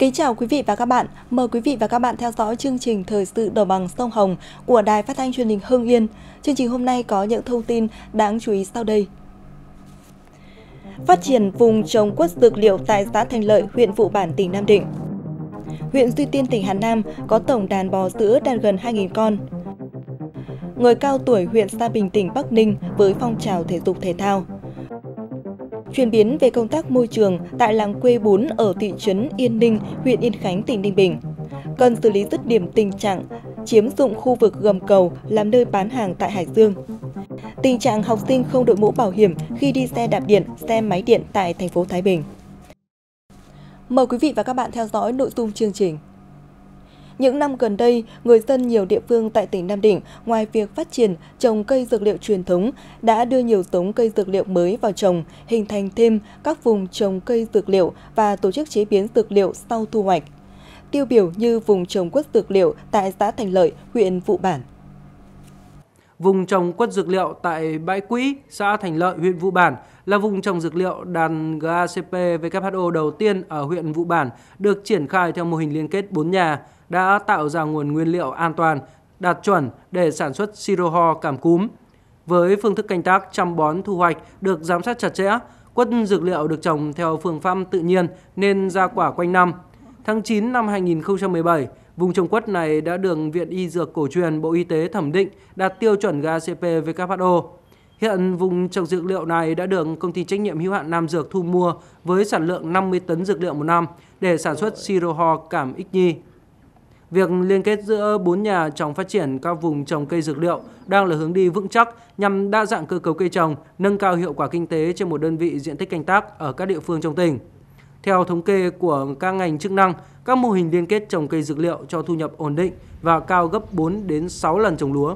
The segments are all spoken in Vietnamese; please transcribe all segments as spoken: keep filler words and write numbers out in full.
Kính chào quý vị và các bạn. Mời quý vị và các bạn theo dõi chương trình Thời sự đồng bằng sông Hồng của Đài phát thanh truyền hình Hưng Yên. Chương trình hôm nay có những thông tin đáng chú ý sau đây. Phát triển vùng trồng quất dược liệu tại xã Thành Lợi, huyện Vụ Bản, tỉnh Nam Định. Huyện Duy Tiên, tỉnh Hà Nam có tổng đàn bò sữa đạt gần hai nghìn con. Người cao tuổi huyện Sa Bình, tỉnh Bắc Ninh với phong trào thể dục thể thao. Chuyển biến về công tác môi trường tại làng quê bốn ở thị trấn Yên Ninh, huyện Yên Khánh, tỉnh Ninh Bình. Cần xử lý dứt điểm tình trạng chiếm dụng khu vực gầm cầu làm nơi bán hàng tại Hải Dương. Tình trạng học sinh không đội mũ bảo hiểm khi đi xe đạp điện, xe máy điện tại thành phố Thái Bình. Mời quý vị và các bạn theo dõi nội dung chương trình. Những năm gần đây, người dân nhiều địa phương tại tỉnh Nam Định, ngoài việc phát triển trồng cây dược liệu truyền thống, đã đưa nhiều giống cây dược liệu mới vào trồng, hình thành thêm các vùng trồng cây dược liệu và tổ chức chế biến dược liệu sau thu hoạch. Tiêu biểu như vùng trồng quất dược liệu tại xã Thành Lợi, huyện Vụ Bản. Vùng trồng quất dược liệu tại Bãi Quỹ, xã Thành Lợi, huyện Vụ Bản là vùng trồng dược liệu đàn G A C P W H O đầu tiên ở huyện Vụ Bản, được triển khai theo mô hình liên kết bốn nhà, đã tạo ra nguồn nguyên liệu an toàn, đạt chuẩn để sản xuất siro ho cảm cúm. Với phương thức canh tác chăm bón thu hoạch được giám sát chặt chẽ, quất dược liệu được trồng theo phương pháp tự nhiên nên ra quả quanh năm. Tháng chín năm hai nghìn không trăm mười bảy, vùng trồng quất này đã được Viện Y Dược cổ truyền Bộ Y tế thẩm định đạt tiêu chuẩn G A C P W H O. Hiện vùng trồng dược liệu này đã được Công ty trách nhiệm hữu hạn Nam Dược thu mua với sản lượng năm mươi tấn dược liệu một năm để sản xuất siro ho cảm ích nhi. Việc liên kết giữa bốn nhà trong phát triển các vùng trồng cây dược liệu đang là hướng đi vững chắc nhằm đa dạng cơ cấu cây trồng, nâng cao hiệu quả kinh tế trên một đơn vị diện tích canh tác ở các địa phương trong tỉnh. Theo thống kê của các ngành chức năng, các mô hình liên kết trồng cây dược liệu cho thu nhập ổn định và cao gấp bốn đến sáu lần trồng lúa.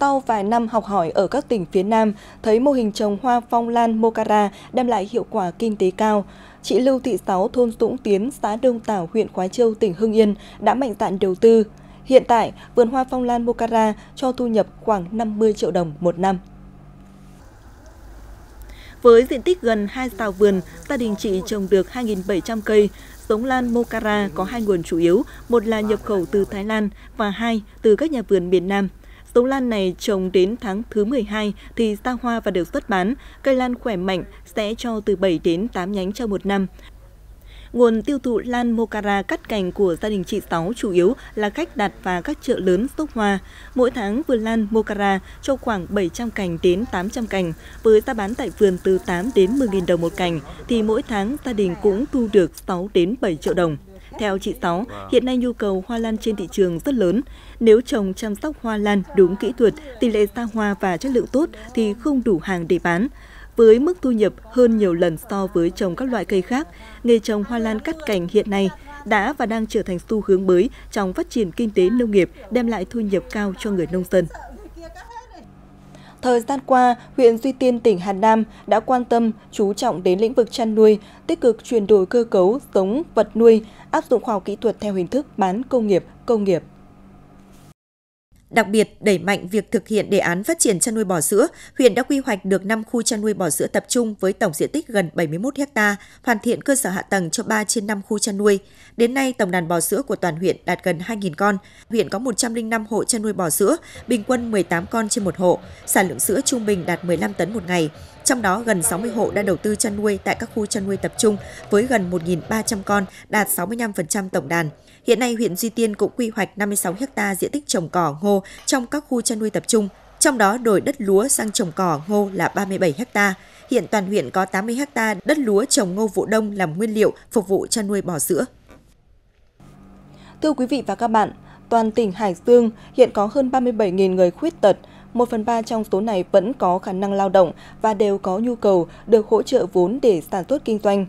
Sau vài năm học hỏi ở các tỉnh phía Nam, thấy mô hình trồng hoa phong lan Mokara đem lại hiệu quả kinh tế cao, chị Lưu Thị Sáu, thôn Dũng Tiến, xã Đông Tảo, huyện Khoái Châu, tỉnh Hưng Yên đã mạnh dạn đầu tư. Hiện tại, vườn hoa phong lan Mokara cho thu nhập khoảng năm mươi triệu đồng một năm. Với diện tích gần hai sào vườn, gia đình chị trồng được hai nghìn bảy trăm cây. Giống lan Mokara có hai nguồn chủ yếu, một là nhập khẩu từ Thái Lan và hai từ các nhà vườn miền Nam. Giống lan này trồng đến tháng thứ mười hai thì ra hoa và được xuất bán. Cây lan khỏe mạnh sẽ cho từ bảy đến tám nhánh trong một năm. Nguồn tiêu thụ lan Mokara cắt cành của gia đình chị Sáu chủ yếu là khách đặt và các chợ lớn xúc hoa. Mỗi tháng vườn lan Mokara cho khoảng bảy trăm cành đến tám trăm cành, với giá bán tại vườn từ tám đến mười nghìn đồng một cành thì mỗi tháng gia đình cũng thu được sáu đến bảy triệu đồng. Theo chị Sáu, hiện nay nhu cầu hoa lan trên thị trường rất lớn. Nếu trồng chăm sóc hoa lan đúng kỹ thuật, tỷ lệ ra hoa và chất lượng tốt thì không đủ hàng để bán. Với mức thu nhập hơn nhiều lần so với trồng các loại cây khác, nghề trồng hoa lan cắt cành hiện nay đã và đang trở thành xu hướng mới trong phát triển kinh tế nông nghiệp, đem lại thu nhập cao cho người nông dân. Thời gian qua, huyện Duy Tiên, tỉnh Hà Nam đã quan tâm, chú trọng đến lĩnh vực chăn nuôi, tích cực chuyển đổi cơ cấu, giống, vật nuôi, áp dụng khoa học kỹ thuật theo hình thức bán công nghiệp, công nghiệp. Đặc biệt, đẩy mạnh việc thực hiện đề án phát triển chăn nuôi bò sữa, huyện đã quy hoạch được năm khu chăn nuôi bò sữa tập trung với tổng diện tích gần bảy mươi mốt ha, hoàn thiện cơ sở hạ tầng cho ba trên năm khu chăn nuôi. Đến nay, tổng đàn bò sữa của toàn huyện đạt gần hai nghìn con. Huyện có một trăm lẻ năm hộ chăn nuôi bò sữa, bình quân mười tám con trên một hộ. Sản lượng sữa trung bình đạt mười lăm tấn một ngày. Trong đó, gần sáu mươi hộ đã đầu tư chăn nuôi tại các khu chăn nuôi tập trung với gần một nghìn ba trăm con, đạt sáu mươi lăm phần trăm tổng đàn. Hiện nay, huyện Duy Tiên cũng quy hoạch năm mươi sáu ha diện tích trồng cỏ, ngô trong các khu chăn nuôi tập trung. Trong đó, đổi đất lúa sang trồng cỏ, ngô là ba mươi bảy ha. Hiện toàn huyện có tám mươi ha đất lúa trồng ngô vụ đông làm nguyên liệu phục vụ chăn nuôi bò sữa. Thưa quý vị và các bạn, toàn tỉnh Hải Dương hiện có hơn ba mươi bảy nghìn người khuyết tật. một phần ba trong số này vẫn có khả năng lao động và đều có nhu cầu được hỗ trợ vốn để sản xuất kinh doanh.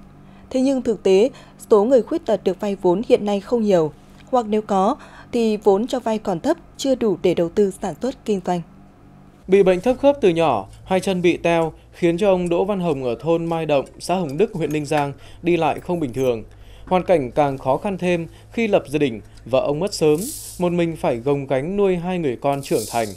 Thế nhưng thực tế, số người khuyết tật được vay vốn hiện nay không nhiều, hoặc nếu có thì vốn cho vay còn thấp, chưa đủ để đầu tư sản xuất kinh doanh. Bị bệnh thấp khớp từ nhỏ, hai chân bị teo khiến cho ông Đỗ Văn Hồng ở thôn Mai Động, xã Hồng Đức, huyện Ninh Giang đi lại không bình thường. Hoàn cảnh càng khó khăn thêm khi lập gia đình, vợ ông mất sớm, một mình phải gồng gánh nuôi hai người con trưởng thành.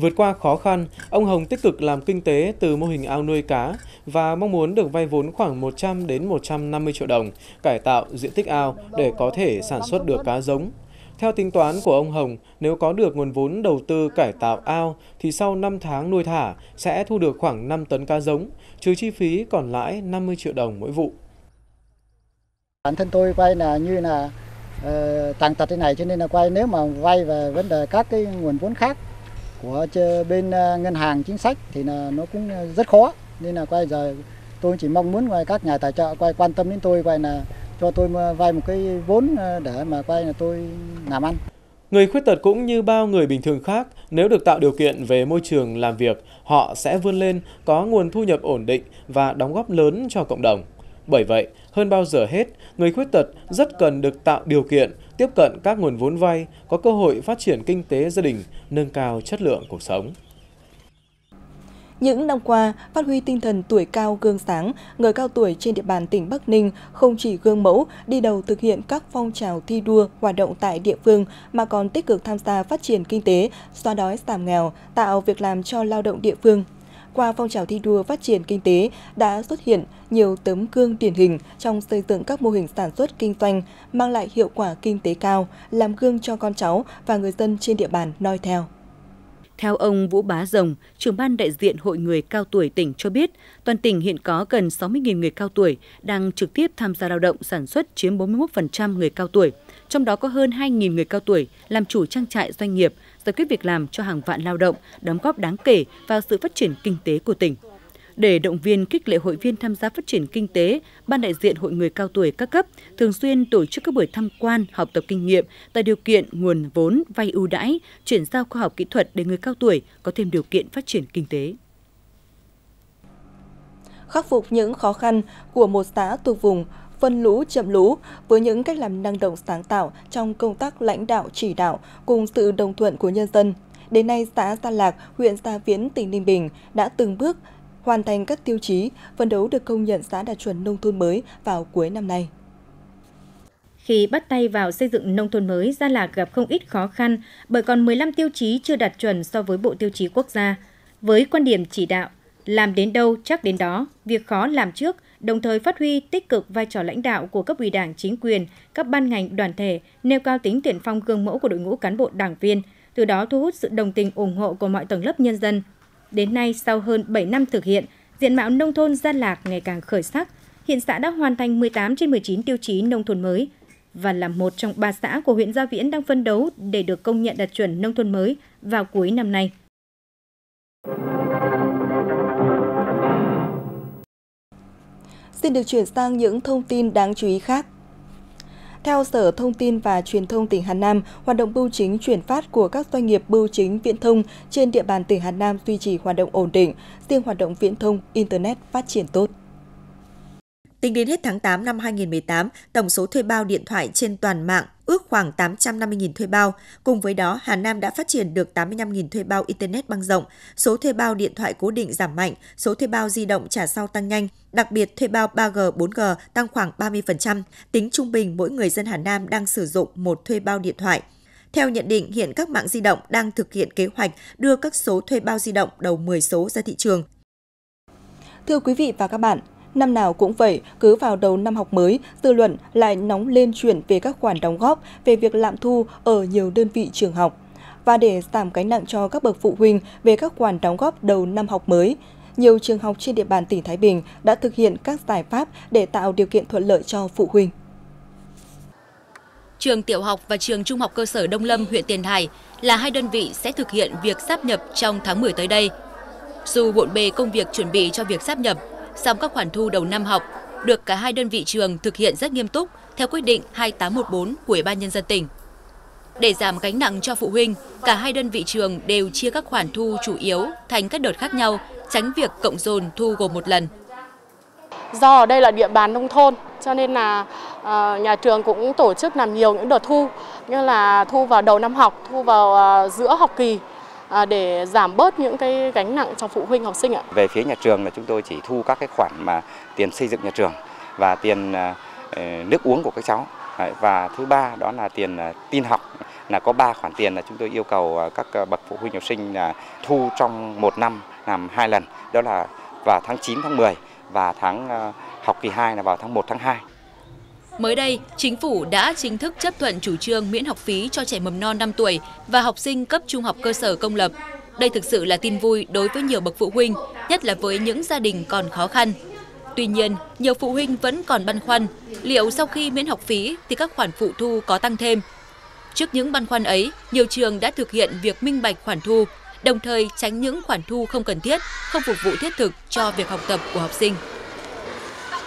Vượt qua khó khăn, ông Hồng tích cực làm kinh tế từ mô hình ao nuôi cá và mong muốn được vay vốn khoảng một trăm đến một trăm năm mươi triệu đồng, cải tạo diện tích ao để có thể sản xuất được cá giống. Theo tính toán của ông Hồng, nếu có được nguồn vốn đầu tư cải tạo ao thì sau năm tháng nuôi thả sẽ thu được khoảng năm tấn cá giống, trừ chi phí còn lãi năm mươi triệu đồng mỗi vụ. Bản thân tôi vay là như là uh, tàng tật thế này, cho nên là vay nếu mà vay về vấn đề các cái nguồn vốn khác của bên uh, ngân hàng chính sách thì là nó cũng rất khó, nên là quay giờ tôi chỉ mong muốn ngoài các nhà tài trợ quay quan tâm đến tôi, quay là cho tôi vay một cái vốn để mà quay là tôi làm ăn. Người khuyết tật cũng như bao người bình thường khác, nếu được tạo điều kiện về môi trường làm việc, họ sẽ vươn lên, có nguồn thu nhập ổn định và đóng góp lớn cho cộng đồng. Bởi vậy, hơn bao giờ hết, người khuyết tật rất cần được tạo điều kiện, tiếp cận các nguồn vốn vay, có cơ hội phát triển kinh tế gia đình, nâng cao chất lượng cuộc sống. Những năm qua, phát huy tinh thần tuổi cao gương sáng, người cao tuổi trên địa bàn tỉnh Bắc Ninh không chỉ gương mẫu đi đầu thực hiện các phong trào thi đua hoạt động tại địa phương mà còn tích cực tham gia phát triển kinh tế, xóa đói giảm nghèo, tạo việc làm cho lao động địa phương. Qua phong trào thi đua phát triển kinh tế đã xuất hiện nhiều tấm gương điển hình trong xây dựng các mô hình sản xuất kinh doanh, mang lại hiệu quả kinh tế cao, làm gương cho con cháu và người dân trên địa bàn noi theo. Theo ông Vũ Bá Rồng, trưởng ban đại diện Hội Người Cao Tuổi tỉnh cho biết, toàn tỉnh hiện có gần sáu mươi nghìn người cao tuổi đang trực tiếp tham gia lao động sản xuất, chiếm bốn mươi mốt phần trăm người cao tuổi. Trong đó có hơn hai nghìn người cao tuổi làm chủ trang trại doanh nghiệp, giải quyết việc làm cho hàng vạn lao động, đóng góp đáng kể vào sự phát triển kinh tế của tỉnh. Để động viên khích lệ hội viên tham gia phát triển kinh tế, ban đại diện Hội Người Cao Tuổi các cấp thường xuyên tổ chức các buổi tham quan, học tập kinh nghiệm, tạo điều kiện nguồn vốn vay ưu đãi, chuyển giao khoa học kỹ thuật để người cao tuổi có thêm điều kiện phát triển kinh tế. Khắc phục những khó khăn của một xã thuộc vùng phân lũ chậm lũ với những cách làm năng động sáng tạo trong công tác lãnh đạo chỉ đạo cùng sự đồng thuận của nhân dân, đến nay xã Gia Lạc, huyện Gia Viễn, tỉnh Ninh Bình đã từng bước hoàn thành các tiêu chí, phấn đấu được công nhận xã đạt chuẩn nông thôn mới vào cuối năm nay. Khi bắt tay vào xây dựng nông thôn mới, Gia Lạc gặp không ít khó khăn bởi còn mười lăm tiêu chí chưa đạt chuẩn so với bộ tiêu chí quốc gia. Với quan điểm chỉ đạo, làm đến đâu chắc đến đó, việc khó làm trước, đồng thời phát huy tích cực vai trò lãnh đạo của cấp ủy đảng, chính quyền, các ban ngành, đoàn thể, nêu cao tính tiền phong gương mẫu của đội ngũ cán bộ đảng viên, từ đó thu hút sự đồng tình ủng hộ của mọi tầng lớp nhân dân. Đến nay, sau hơn bảy năm thực hiện, diện mạo nông thôn Gia Lạc ngày càng khởi sắc. Hiện xã đã hoàn thành mười tám trên mười chín tiêu chí nông thôn mới và là một trong ba xã của huyện Gia Viễn đang phấn đấu để được công nhận đạt chuẩn nông thôn mới vào cuối năm nay. Xin được chuyển sang những thông tin đáng chú ý khác. Theo Sở Thông tin và Truyền thông tỉnh Hà Nam, hoạt động bưu chính chuyển phát của các doanh nghiệp bưu chính viễn thông trên địa bàn tỉnh Hà Nam duy trì hoạt động ổn định, riêng hoạt động viễn thông, Internet phát triển tốt. Tính đến hết tháng tám năm hai nghìn không trăm mười tám, tổng số thuê bao điện thoại trên toàn mạng ước khoảng tám trăm năm mươi nghìn thuê bao. Cùng với đó, Hà Nam đã phát triển được tám mươi lăm nghìn thuê bao Internet băng rộng, số thuê bao điện thoại cố định giảm mạnh, số thuê bao di động trả sau tăng nhanh, đặc biệt thuê bao ba G, bốn G tăng khoảng ba mươi phần trăm. Tính trung bình, mỗi người dân Hà Nam đang sử dụng một thuê bao điện thoại. Theo nhận định, hiện các mạng di động đang thực hiện kế hoạch đưa các số thuê bao di động đầu mười số ra thị trường. Thưa quý vị và các bạn, năm nào cũng vậy, cứ vào đầu năm học mới, dư luận lại nóng lên chuyện về các khoản đóng góp, về việc lạm thu ở nhiều đơn vị trường học. Và để giảm gánh nặng cho các bậc phụ huynh về các khoản đóng góp đầu năm học mới, nhiều trường học trên địa bàn tỉnh Thái Bình đã thực hiện các giải pháp để tạo điều kiện thuận lợi cho phụ huynh. Trường tiểu học và trường trung học cơ sở Đông Lâm, huyện Tiền Hải là hai đơn vị sẽ thực hiện việc sáp nhập trong tháng mười tới đây. Dù bộn bề công việc chuẩn bị cho việc sáp nhập, song các khoản thu đầu năm học được cả hai đơn vị trường thực hiện rất nghiêm túc theo quyết định hai tám một bốn của Ủy ban Nhân dân tỉnh. Để giảm gánh nặng cho phụ huynh, cả hai đơn vị trường đều chia các khoản thu chủ yếu thành các đợt khác nhau, tránh việc cộng dồn thu gồm một lần. Do ở đây là địa bàn nông thôn, cho nên là nhà trường cũng tổ chức làm nhiều những đợt thu, như là thu vào đầu năm học, thu vào giữa học kỳ, để giảm bớt những cái gánh nặng cho phụ huynh học sinh ạ. Về phía nhà trường là chúng tôi chỉ thu các cái khoản mà tiền xây dựng nhà trường và tiền nước uống của các cháu. Và thứ ba đó là tiền tin học là có ba khoản tiền là chúng tôi yêu cầu các bậc phụ huynh học sinh là thu trong một năm làm hai lần, đó là vào tháng chín tháng mười và tháng học kỳ hai là vào tháng một tháng hai. Mới đây, Chính phủ đã chính thức chấp thuận chủ trương miễn học phí cho trẻ mầm non năm tuổi và học sinh cấp trung học cơ sở công lập. Đây thực sự là tin vui đối với nhiều bậc phụ huynh, nhất là với những gia đình còn khó khăn. Tuy nhiên, nhiều phụ huynh vẫn còn băn khoăn, liệu sau khi miễn học phí thì các khoản phụ thu có tăng thêm? Trước những băn khoăn ấy, nhiều trường đã thực hiện việc minh bạch khoản thu, đồng thời tránh những khoản thu không cần thiết, không phục vụ thiết thực cho việc học tập của học sinh.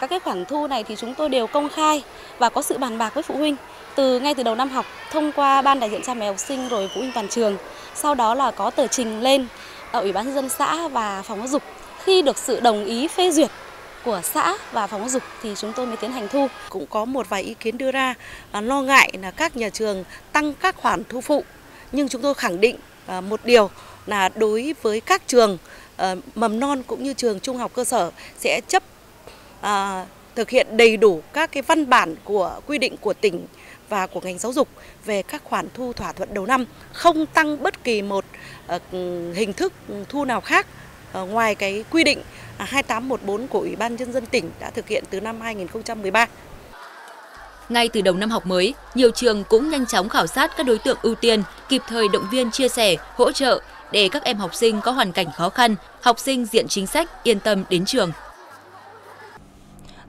Các cái khoản thu này thì chúng tôi đều công khai và có sự bàn bạc với phụ huynh từ ngay từ đầu năm học, thông qua ban đại diện cha mẹ học sinh rồi phụ huynh toàn trường. Sau đó là có tờ trình lên ở Ủy ban Nhân dân xã và phòng giáo dục. Khi được sự đồng ý phê duyệt của xã và phòng giáo dục thì chúng tôi mới tiến hành thu. Cũng có một vài ý kiến đưa ra và lo ngại là các nhà trường tăng các khoản thu phụ, nhưng chúng tôi khẳng định một điều là đối với các trường mầm non cũng như trường trung học cơ sở sẽ chấp À, thực hiện đầy đủ các cái văn bản của quy định của tỉnh và của ngành giáo dục về các khoản thu thỏa thuận đầu năm, không tăng bất kỳ một uh, hình thức thu nào khác uh, ngoài cái quy định uh, hai tám một bốn của Ủy ban Nhân dân tỉnh đã thực hiện từ năm hai nghìn không trăm mười ba. Ngay từ đầu năm học mới, nhiều trường cũng nhanh chóng khảo sát các đối tượng ưu tiên, kịp thời động viên chia sẻ, hỗ trợ để các em học sinh có hoàn cảnh khó khăn, học sinh diện chính sách yên tâm đến trường.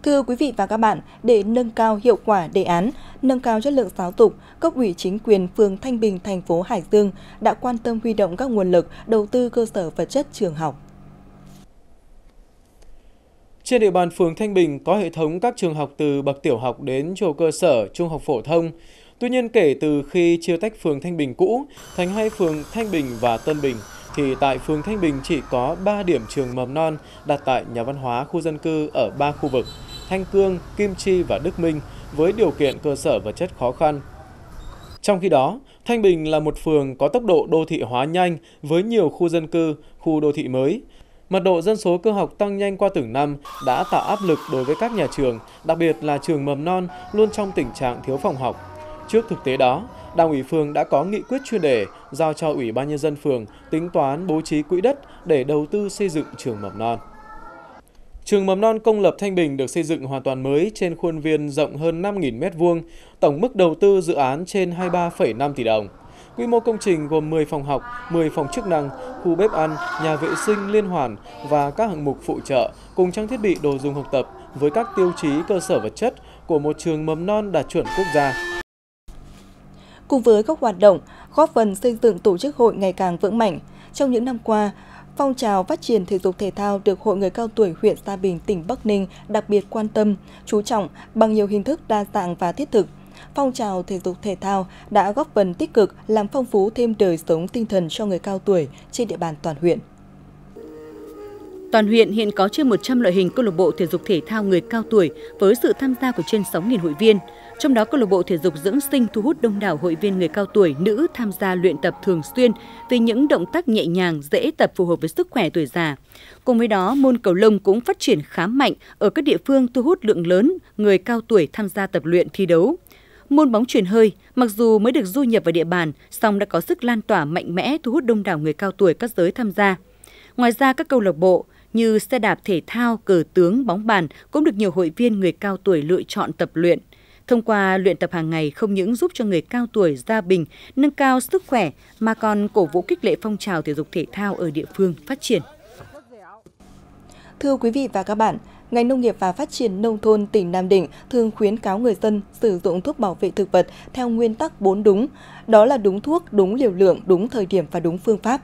Thưa quý vị và các bạn, để nâng cao hiệu quả đề án, nâng cao chất lượng giáo dục, Cấp ủy chính quyền phường Thanh Bình, thành phố Hải Dương đã quan tâm huy động các nguồn lực đầu tư cơ sở vật chất trường học. Trên địa bàn phường Thanh Bình có hệ thống các trường học từ bậc tiểu học đến trường cơ sở, trung học phổ thông. Tuy nhiên, kể từ khi chia tách phường Thanh Bình cũ thành hai phường Thanh Bình và Tân Bình, thì tại phường Thanh Bình chỉ có ba điểm trường mầm non đặt tại nhà văn hóa khu dân cư ở ba khu vực: Thanh Cương, Kim Chi và Đức Minh, với điều kiện cơ sở vật chất khó khăn. Trong khi đó, Thanh Bình là một phường có tốc độ đô thị hóa nhanh với nhiều khu dân cư, khu đô thị mới. Mật độ dân số cơ học tăng nhanh qua từng năm đã tạo áp lực đối với các nhà trường, đặc biệt là trường mầm non luôn trong tình trạng thiếu phòng học. Trước thực tế đó, Đảng ủy phường đã có nghị quyết chuyên đề giao cho Ủy ban Nhân dân phường tính toán bố trí quỹ đất để đầu tư xây dựng trường mầm non. Trường mầm non công lập Thanh Bình được xây dựng hoàn toàn mới trên khuôn viên rộng hơn năm nghìn mét vuông, tổng mức đầu tư dự án trên hai mươi ba phẩy năm tỷ đồng. Quy mô công trình gồm mười phòng học, mười phòng chức năng, khu bếp ăn, nhà vệ sinh liên hoàn và các hạng mục phụ trợ cùng trang thiết bị đồ dùng học tập với các tiêu chí cơ sở vật chất của một trường mầm non đạt chuẩn quốc gia. Cùng với các hoạt động, góp phần xây dựng tổ chức hội ngày càng vững mạnh. Trong những năm qua, phong trào phát triển thể dục thể thao được Hội người cao tuổi huyện Gia Bình, tỉnh Bắc Ninh đặc biệt quan tâm, chú trọng bằng nhiều hình thức đa dạng và thiết thực. Phong trào thể dục thể thao đã góp phần tích cực làm phong phú thêm đời sống tinh thần cho người cao tuổi trên địa bàn toàn huyện. Toàn huyện hiện có trên một trăm loại hình câu lạc bộ thể dục thể thao người cao tuổi với sự tham gia của trên sáu nghìn hội viên. Trong đó, câu lạc bộ thể dục dưỡng sinh thu hút đông đảo hội viên người cao tuổi nữ tham gia luyện tập thường xuyên vì những động tác nhẹ nhàng, dễ tập phù hợp với sức khỏe tuổi già. Cùng với đó, môn cầu lông cũng phát triển khá mạnh ở các địa phương, thu hút lượng lớn người cao tuổi tham gia tập luyện thi đấu. Môn bóng chuyền hơi, mặc dù mới được du nhập vào địa bàn, song đã có sức lan tỏa mạnh mẽ, thu hút đông đảo người cao tuổi các giới tham gia. Ngoài ra, các câu lạc bộ như xe đạp thể thao, cờ tướng, bóng bàn cũng được nhiều hội viên người cao tuổi lựa chọn tập luyện. Thông qua luyện tập hàng ngày không những giúp cho người cao tuổi Gia Bình nâng cao sức khỏe mà còn cổ vũ khích lệ phong trào thể dục thể thao ở địa phương phát triển. Thưa quý vị và các bạn, ngành nông nghiệp và phát triển nông thôn tỉnh Nam Định thường khuyến cáo người dân sử dụng thuốc bảo vệ thực vật theo nguyên tắc bốn đúng, đó là đúng thuốc, đúng liều lượng, đúng thời điểm và đúng phương pháp.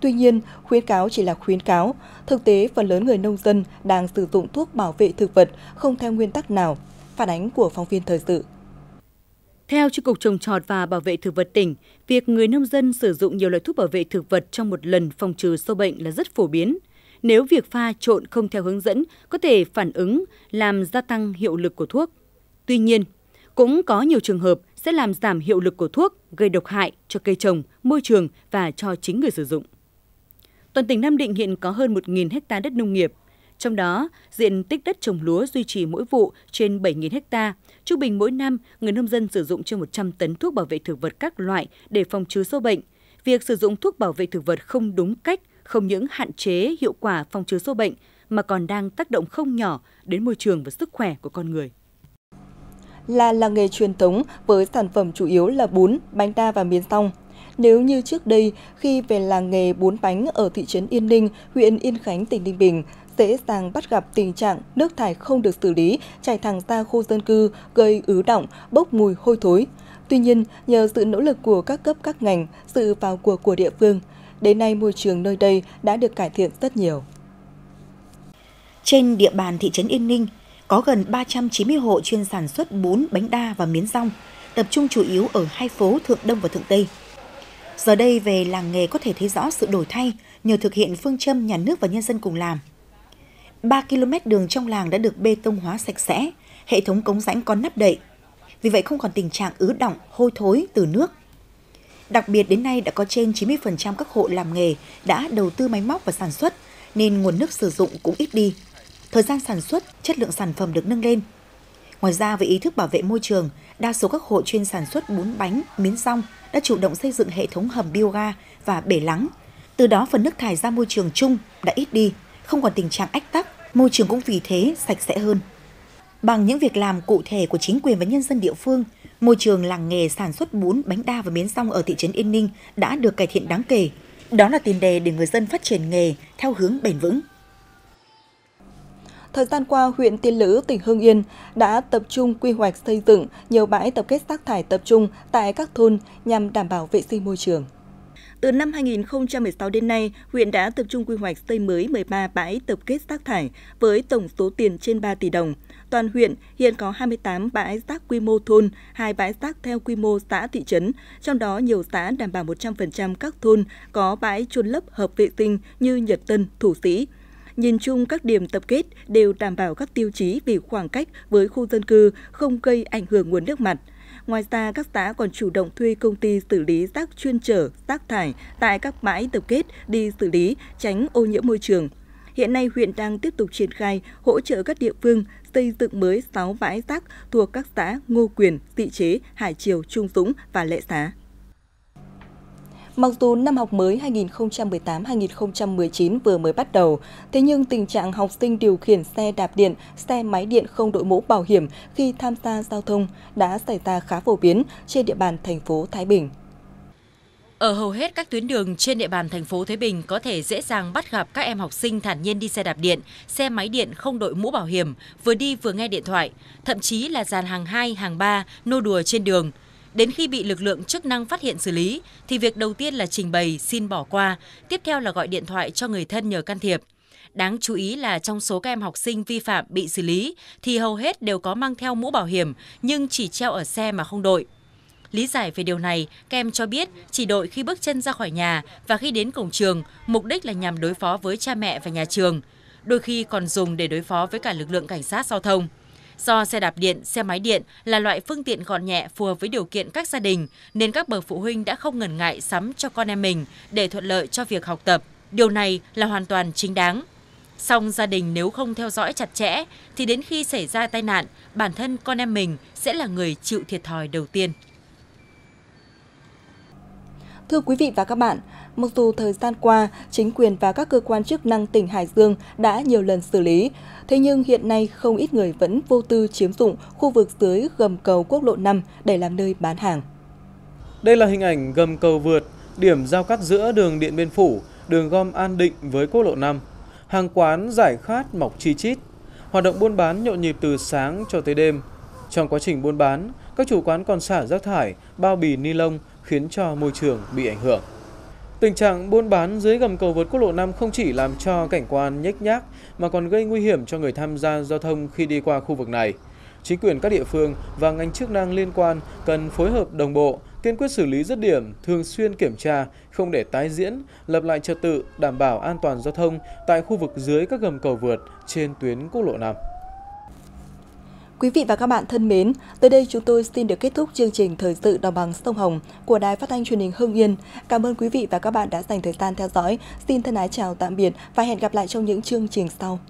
Tuy nhiên, khuyến cáo chỉ là khuyến cáo, thực tế phần lớn người nông dân đang sử dụng thuốc bảo vệ thực vật không theo nguyên tắc nào. Phản ánh của phóng viên Thời sự. Theo Chi cục Trồng trọt và Bảo vệ thực vật tỉnh, việc người nông dân sử dụng nhiều loại thuốc bảo vệ thực vật trong một lần phòng trừ sâu bệnh là rất phổ biến. Nếu việc pha trộn không theo hướng dẫn, có thể phản ứng, làm gia tăng hiệu lực của thuốc. Tuy nhiên, cũng có nhiều trường hợp sẽ làm giảm hiệu lực của thuốc, gây độc hại cho cây trồng, môi trường và cho chính người sử dụng. Toàn tỉnh Nam Định hiện có hơn một nghìn ha đất nông nghiệp. Trong đó, diện tích đất trồng lúa duy trì mỗi vụ trên bảy nghìn ha, Trung bình mỗi năm, người nông dân sử dụng trên một trăm tấn thuốc bảo vệ thực vật các loại để phòng trừ sâu bệnh. Việc sử dụng thuốc bảo vệ thực vật không đúng cách không những hạn chế hiệu quả phòng trừ sâu bệnh mà còn đang tác động không nhỏ đến môi trường và sức khỏe của con người. Là làng nghề truyền thống với sản phẩm chủ yếu là bún, bánh đa và miến song. Nếu như trước đây, khi về làng nghề bún bánh ở thị trấn Yên Ninh, huyện Yên Khánh, tỉnh Ninh Bình, dễ dàng bắt gặp tình trạng nước thải không được xử lý chảy thẳng ra khu dân cư, gây ứ đọng, bốc mùi hôi thối. Tuy nhiên, nhờ sự nỗ lực của các cấp các ngành, sự vào cuộc của địa phương, đến nay môi trường nơi đây đã được cải thiện rất nhiều. Trên địa bàn thị trấn Yên Ninh, có gần ba trăm chín mươi hộ chuyên sản xuất bún, bánh đa và miến dong, tập trung chủ yếu ở hai phố Thượng Đông và Thượng Tây. Giờ đây về làng nghề có thể thấy rõ sự đổi thay nhờ thực hiện phương châm nhà nước và nhân dân cùng làm. ba ki lô mét đường trong làng đã được bê tông hóa sạch sẽ, hệ thống cống rãnh có nắp đậy. Vì vậy không còn tình trạng ứ đọng, hôi thối từ nước. Đặc biệt đến nay đã có trên chín mươi phần trăm các hộ làm nghề đã đầu tư máy móc và sản xuất nên nguồn nước sử dụng cũng ít đi. Thời gian sản xuất, chất lượng sản phẩm được nâng lên. Ngoài ra với ý thức bảo vệ môi trường, đa số các hộ chuyên sản xuất bún bánh, miến dong đã chủ động xây dựng hệ thống hầm bioga và bể lắng. Từ đó phần nước thải ra môi trường chung đã ít đi, không còn tình trạng ách tắc, môi trường cũng vì thế sạch sẽ hơn. Bằng những việc làm cụ thể của chính quyền và nhân dân địa phương, môi trường làng nghề sản xuất bún, bánh đa và miến dong ở thị trấn Yên Ninh đã được cải thiện đáng kể. Đó là tiền đề để người dân phát triển nghề theo hướng bền vững. Thời gian qua, huyện Tiên Lữ, tỉnh Hưng Yên đã tập trung quy hoạch xây dựng nhiều bãi tập kết rác thải tập trung tại các thôn nhằm đảm bảo vệ sinh môi trường. Từ năm hai nghìn không trăm mười sáu đến nay, huyện đã tập trung quy hoạch xây mới mười ba bãi tập kết rác thải với tổng số tiền trên ba tỷ đồng. Toàn huyện hiện có hai mươi tám bãi rác quy mô thôn, hai bãi rác theo quy mô xã thị trấn, trong đó nhiều xã đảm bảo một trăm phần trăm các thôn có bãi chôn lấp hợp vệ sinh như Nhật Tân, Thủ Sĩ. Nhìn chung các điểm tập kết đều đảm bảo các tiêu chí về khoảng cách với khu dân cư, không gây ảnh hưởng nguồn nước mặt. Ngoài ra, các xã còn chủ động thuê công ty xử lý rác chuyên chở rác thải tại các bãi tập kết đi xử lý, tránh ô nhiễm môi trường. Hiện nay, huyện đang tiếp tục triển khai hỗ trợ các địa phương xây dựng mới sáu bãi rác thuộc các xã Ngô Quyền, Tị Chế, Hải Triều, Trung Dũng và Lệ Xá. Mặc dù năm học mới hai nghìn không trăm mười tám hai nghìn không trăm mười chín vừa mới bắt đầu, thế nhưng tình trạng học sinh điều khiển xe đạp điện, xe máy điện không đội mũ bảo hiểm khi tham gia giao thông đã xảy ra khá phổ biến trên địa bàn thành phố Thái Bình. Ở hầu hết các tuyến đường trên địa bàn thành phố Thái Bình có thể dễ dàng bắt gặp các em học sinh thản nhiên đi xe đạp điện, xe máy điện không đội mũ bảo hiểm, vừa đi vừa nghe điện thoại, thậm chí là dàn hàng hai, hàng ba, nô đùa trên đường. Đến khi bị lực lượng chức năng phát hiện xử lý, thì việc đầu tiên là trình bày xin bỏ qua, tiếp theo là gọi điện thoại cho người thân nhờ can thiệp. Đáng chú ý là trong số các em học sinh vi phạm bị xử lý, thì hầu hết đều có mang theo mũ bảo hiểm, nhưng chỉ treo ở xe mà không đội. Lý giải về điều này, các em cho biết chỉ đội khi bước chân ra khỏi nhà và khi đến cổng trường, mục đích là nhằm đối phó với cha mẹ và nhà trường. Đôi khi còn dùng để đối phó với cả lực lượng cảnh sát giao thông. Do xe đạp điện, xe máy điện là loại phương tiện gọn nhẹ phù hợp với điều kiện các gia đình, nên các bậc phụ huynh đã không ngần ngại sắm cho con em mình để thuận lợi cho việc học tập. Điều này là hoàn toàn chính đáng. Song gia đình nếu không theo dõi chặt chẽ, thì đến khi xảy ra tai nạn, bản thân con em mình sẽ là người chịu thiệt thòi đầu tiên. Thưa quý vị và các bạn, mặc dù thời gian qua, chính quyền và các cơ quan chức năng tỉnh Hải Dương đã nhiều lần xử lý, thế nhưng hiện nay không ít người vẫn vô tư chiếm dụng khu vực dưới gầm cầu quốc lộ năm để làm nơi bán hàng. Đây là hình ảnh gầm cầu vượt, điểm giao cắt giữa đường Điện Biên Phủ, đường gom An Định với quốc lộ năm. Hàng quán giải khát mọc chi chít, hoạt động buôn bán nhộn nhịp từ sáng cho tới đêm. Trong quá trình buôn bán, các chủ quán còn xả rác thải, bao bì ni lông, khiến cho môi trường bị ảnh hưởng. Tình trạng buôn bán dưới gầm cầu vượt quốc lộ năm không chỉ làm cho cảnh quan nhếch nhác mà còn gây nguy hiểm cho người tham gia giao thông khi đi qua khu vực này. Chính quyền các địa phương và ngành chức năng liên quan cần phối hợp đồng bộ, kiên quyết xử lý dứt điểm, thường xuyên kiểm tra, không để tái diễn, lập lại trật tự, đảm bảo an toàn giao thông tại khu vực dưới các gầm cầu vượt trên tuyến quốc lộ năm. Quý vị và các bạn thân mến, tới đây chúng tôi xin được kết thúc chương trình Thời sự Đồng bằng Sông Hồng của Đài Phát thanh Truyền hình Hưng Yên. Cảm ơn quý vị và các bạn đã dành thời gian theo dõi. Xin thân ái chào tạm biệt và hẹn gặp lại trong những chương trình sau.